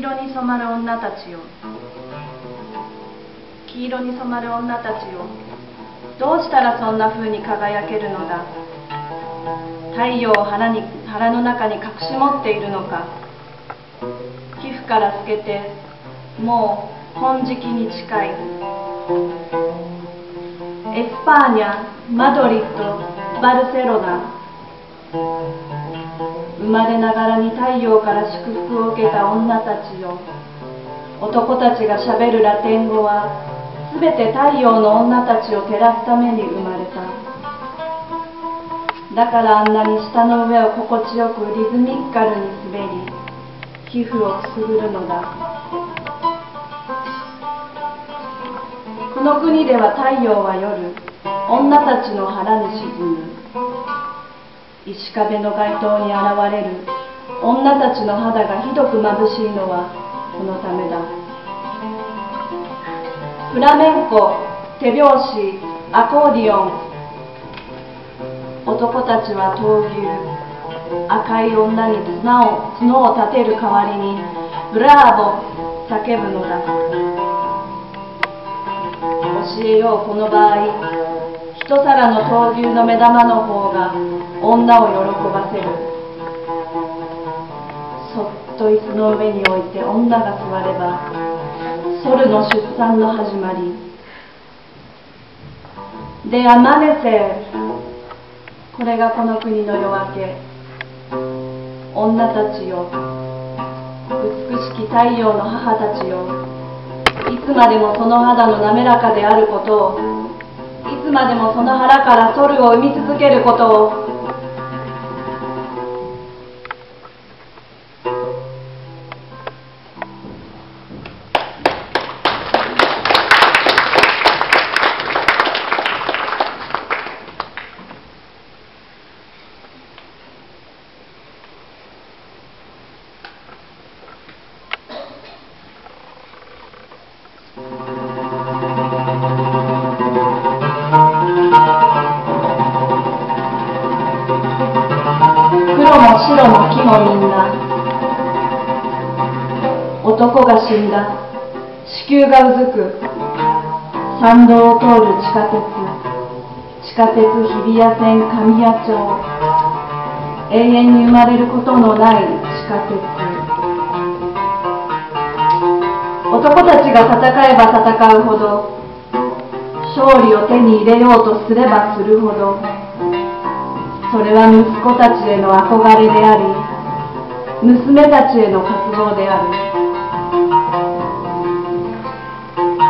色に染まる女たちよ、黄色に染まる女たちよ、どうしたらそんな風に輝けるのだ。太陽を腹の中に隠し持っているのか。皮膚から透けてもう金色に近い。エスパーニャ、マドリッド、バルセロナ。生まれながらに太陽から祝福を受けた女たちよ。男たちがしゃべるラテン語はすべて太陽の女たちを照らすために生まれた。だからあんなに舌の上を心地よくリズミカルに滑り、皮膚をくすぐるのだ。この国では太陽は夜、女たちの腹に沈む。石壁の街灯に現れる女たちの肌がひどくまぶしいのはこのためだ。フラメンコ、手拍子、アコーディオン。男たちは闘牛、赤い女に角を立てる代わりにブラーボ叫ぶのだ。教えよう、この場合、一皿の闘牛の目玉の方が女を喜ばせる。そっと椅子の上に置いて女が座れば、ソルの出産の始まり。で、アマネセー。これがこの国の夜明け。女たちよ、美しき太陽の母たちよ、いつまでもその肌の滑らかであることを、いつまでもその腹からソルを生み続けることを。男が死んだ。子宮がうずく。参道を通る地下鉄。地下鉄日比谷線神谷町。永遠に生まれることのない地下鉄。男たちが戦えば戦うほど、勝利を手に入れようとすればするほど、それは息子たちへの憧れであり、娘たちへの渇望である。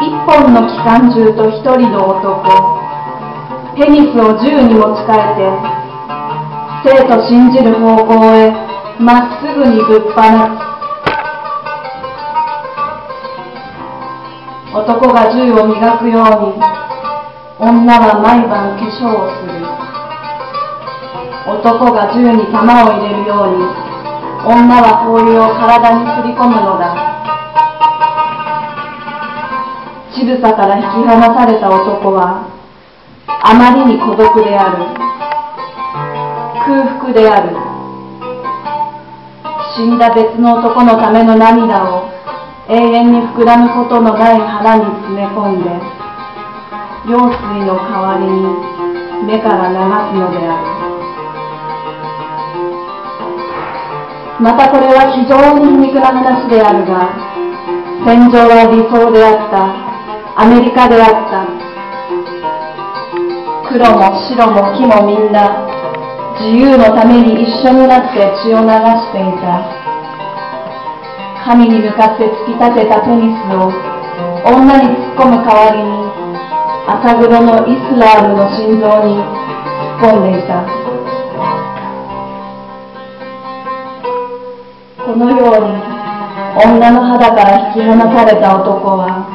一本の機関銃と一人の男、ペニスを銃に持ち替えて、生と信じる方向へまっすぐにぶっ放つ。男が銃を磨くように、女は毎晩化粧をする。男が銃に弾を入れるように、女は氷を体にすり込むのだ。乳房から引き離された男はあまりに孤独である。空腹である。死んだ別の男のための涙を永遠に膨らむことのない腹に詰め込んで、羊水の代わりに目から流すのである。またこれは非常に皮肉な話であるが、戦場は理想であった。アメリカであった。黒も白も木もみんな自由のために一緒になって血を流していた。神に向かって突き立てたペニスを女に突っ込む代わりに、赤黒のイスラームの心臓に突っ込んでいた。このように女の肌から引き離された男は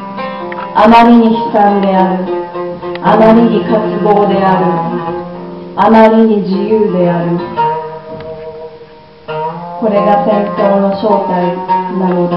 あまりに悲惨である。あまりに渇望である。あまりに自由である。これが戦争の正体なのだ。